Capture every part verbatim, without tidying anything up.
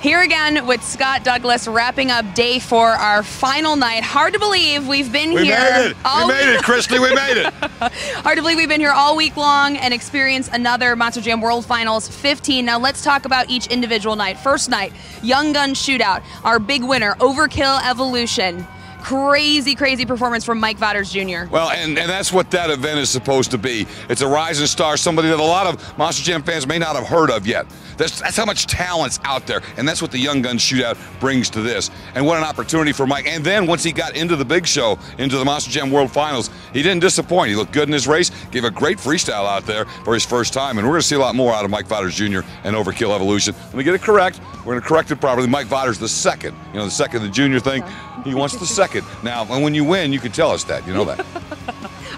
Here again with Scott Douglas, wrapping up day four, our final night. Hard to believe we've been we here. Made it. All we made it, Christy. We made it. Hard to believe we've been here all week long and experienced another Monster Jam World Finals fifteen. Now let's talk about each individual night. First night, Young Gun Shootout. Our big winner, Overkill Evolution. Crazy, crazy performance from Mike Vaters Junior Well, and, and that's what that event is supposed to be. It's a rising star, somebody that a lot of Monster Jam fans may not have heard of yet. That's, that's how much talent's out there, and that's what the Young Gun Shootout brings to this. And what an opportunity for Mike. And then once he got into the big show, into the Monster Jam World Finals, he didn't disappoint. He looked good in his race, gave a great freestyle out there for his first time, and we're going to see a lot more out of Mike Vaters Junior and Overkill Evolution. Let me get it correct. We're going to correct it properly. Mike Vaters the second, you know, the second, the junior thing. He wants the second. Now, when you win, you can tell us that. You know that.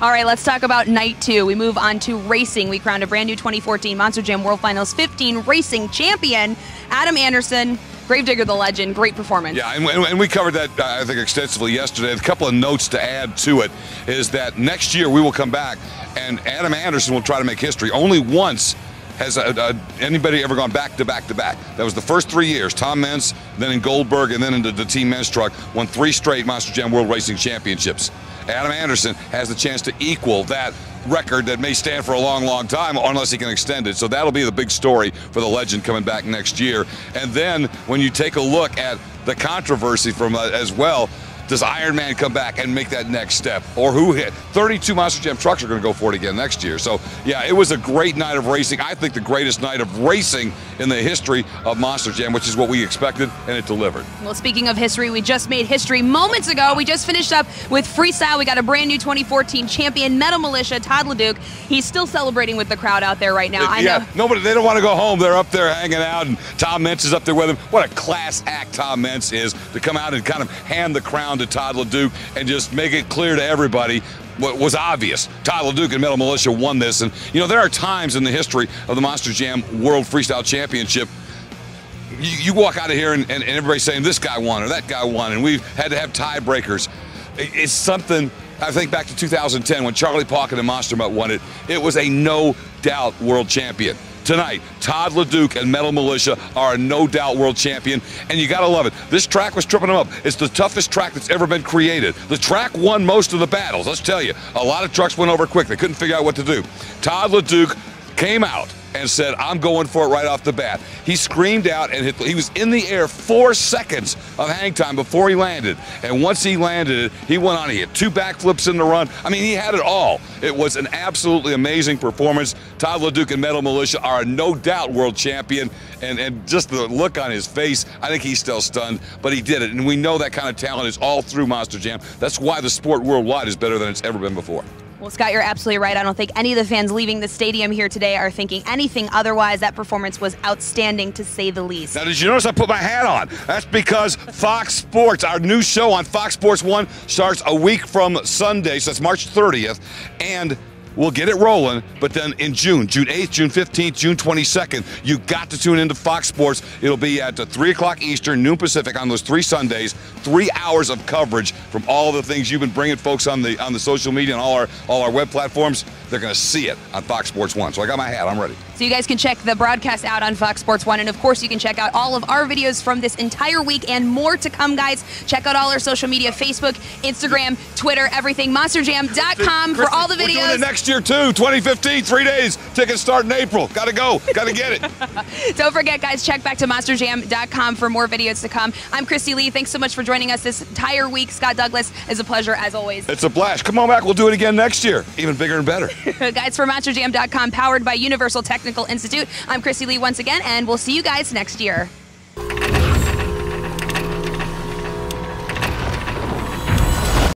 All right, let's talk about night two. We move on to racing. We crowned a brand new twenty fourteen Monster Jam World Finals fifteen racing champion, Adam Anderson. Gravedigger the legend, great performance. Yeah, and, and we covered that, uh, I think, extensively yesterday. A couple of notes to add to it is that next year we will come back and Adam Anderson will try to make history. Only once has a, a, anybody ever gone back to back to back. That was the first three years. Tom Mintz, then in Goldberg, and then into the Team Men's Truck, won three straight Monster Jam World Racing Championships. Adam Anderson has the chance to equal that record that may stand for a long, long time unless he can extend it. So that'll be the big story for the legend coming back next year. And then when you take a look at the controversy from uh, as well, does Iron Man come back and make that next step? Or who hit? thirty-two Monster Jam trucks are going to go for it again next year. So, yeah, it was a great night of racing. I think the greatest night of racing in the history of Monster Jam, which is what we expected, and it delivered. Well, speaking of history, we just made history moments ago. We just finished up with freestyle. We got a brand new twenty fourteen champion, Metal Militia, Todd LeDuc. He's still celebrating with the crowd out there right now. It, I yeah, know. Nobody, they don't want to go home. They're up there hanging out, and Tom Mintz is up there with him. What a class act Tom Mintz is to come out and kind of hand the crown to Todd LeDuc and just make it clear to everybody what was obvious. Todd LeDuc and Metal Militia won this. And, you know, there are times in the history of the Monster Jam World Freestyle Championship you, you walk out of here and, and, and everybody's saying this guy won or that guy won, and we've had to have tiebreakers. It, it's something, I think back to two thousand ten when Charlie Pawkin and Monster Mutt won it. It was a no-doubt world champion. Tonight, Todd LeDuc and Metal Militia are a no-doubt world champion, and you got to love it. This track was tripping them up. It's the toughest track that's ever been created. The track won most of the battles, let's tell you. A lot of trucks went over quick. They couldn't figure out what to do. Todd LeDuc came out and said, I'm going for it right off the bat. He screamed out and hit, he was in the air four seconds of hang time before he landed. And once he landed it, he went on, he had two backflips in the run. I mean, he had it all. It was an absolutely amazing performance. Todd LeDuc and Metal Militia are a no doubt world champion. And, and just the look on his face, I think he's still stunned, but he did it. And we know that kind of talent is all through Monster Jam. That's why the sport worldwide is better than it's ever been before. Well, Scott, you're absolutely right. I don't think any of the fans leaving the stadium here today are thinking anything otherwise. That performance was outstanding, to say the least. Now, did you notice I put my hat on? That's because Fox Sports, our new show on Fox Sports one, starts a week from Sunday, so that's March thirtieth, and we'll get it rolling, but then in June, June eighth, June fifteenth, June twenty-second, you got to tune into Fox Sports. It'll be at three o'clock Eastern, noon Pacific on those three Sundays, three hours of coverage from all the things you've been bringing folks on the on the social media and all our, all our web platforms. They're going to see it on Fox Sports one. So I got my hat. I'm ready. So you guys can check the broadcast out on Fox Sports one. And, of course, you can check out all of our videos from this entire week and more to come, guys. Check out all our social media, Facebook, Instagram, Twitter, everything. Monster Jam dot com for all the videos. We're doing it next year, too. twenty fifteen, three days. Tickets start in April. Got to go. Got to get it. Don't forget, guys, check back to Monster Jam dot com for more videos to come. I'm Christy Lee. Thanks so much for joining us this entire week. Scott Douglas, it's a pleasure, as always. It's a blast. Come on back. We'll do it again next year. Even bigger and better. Guys, for Monster Jam dot com, powered by Universal Technical Institute, I'm Christy Lee once again, and we'll see you guys next year.